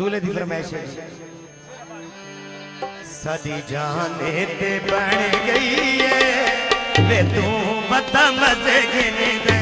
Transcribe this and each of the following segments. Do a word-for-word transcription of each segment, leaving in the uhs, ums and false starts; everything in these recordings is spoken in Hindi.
दूल्हे दी फरमाइश है। साडी जाने ते बन गई है वे तू बता मजे गिने दे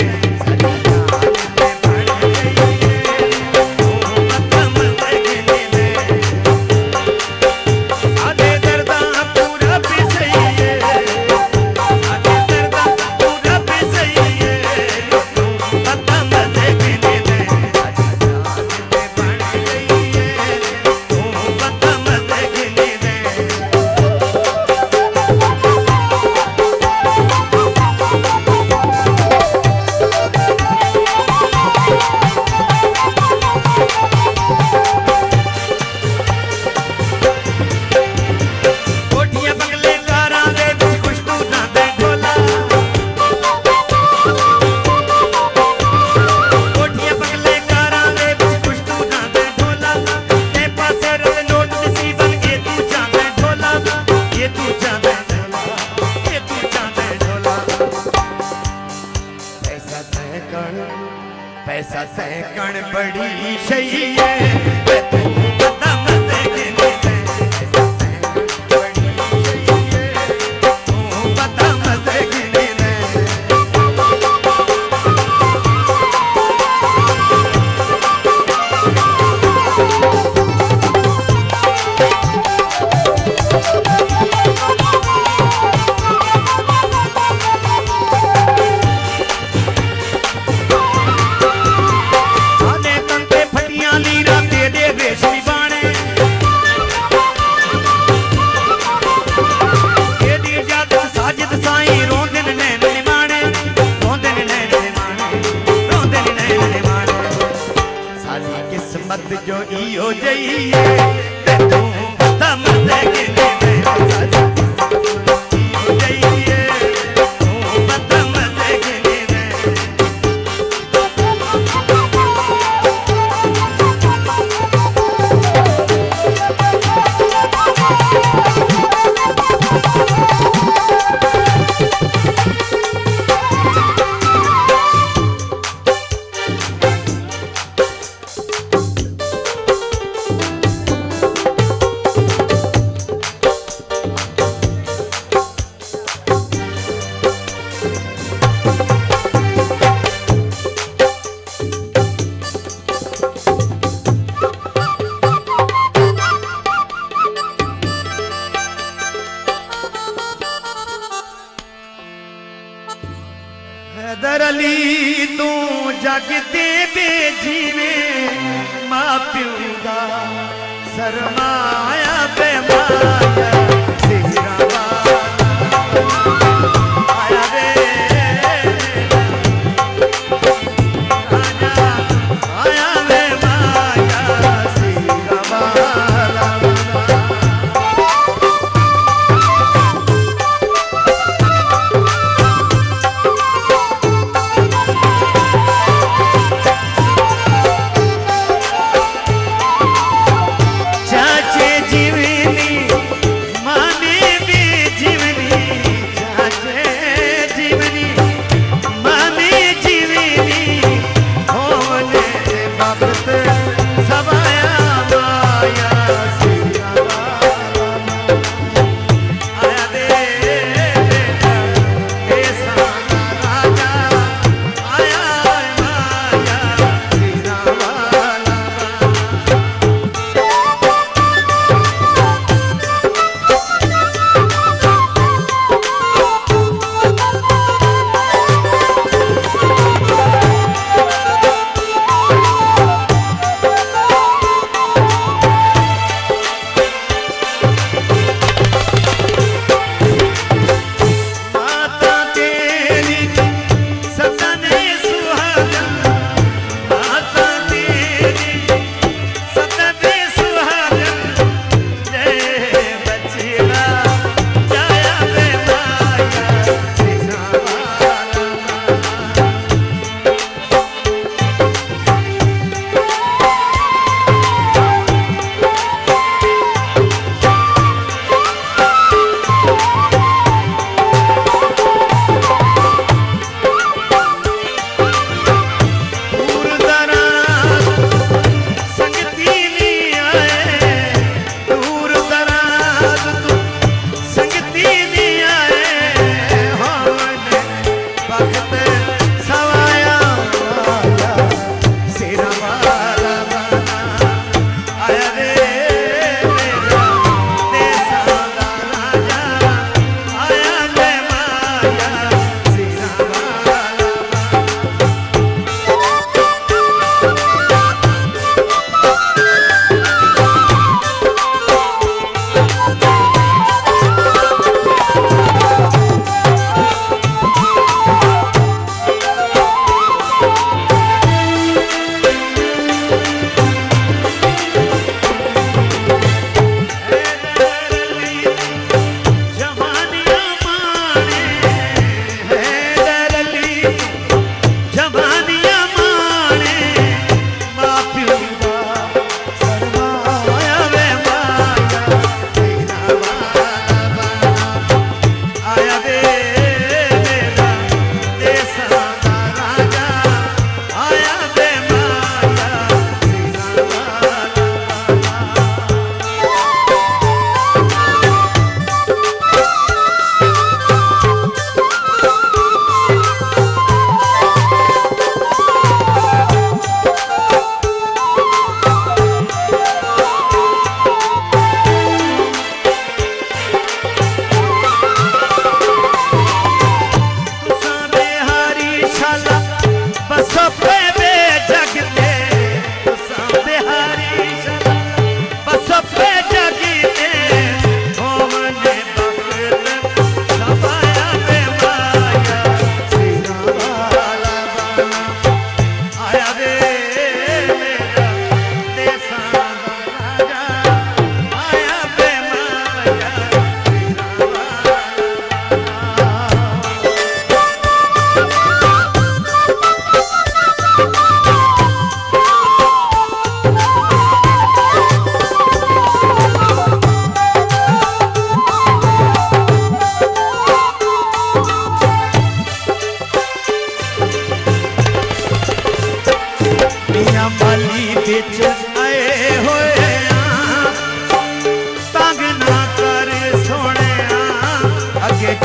पैसा सहकण बड़ी सही है जो इहो जई है तू बता मजे गिने दे हैदर अली तू जगते बेजीवे मां प्यो दा सरमाया बेमाया सिहरा वाला आया रे आजा आया बेमाया सिहरा वाला जीवनी माने भी जीवनी चाचे।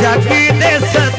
जाकी ने सच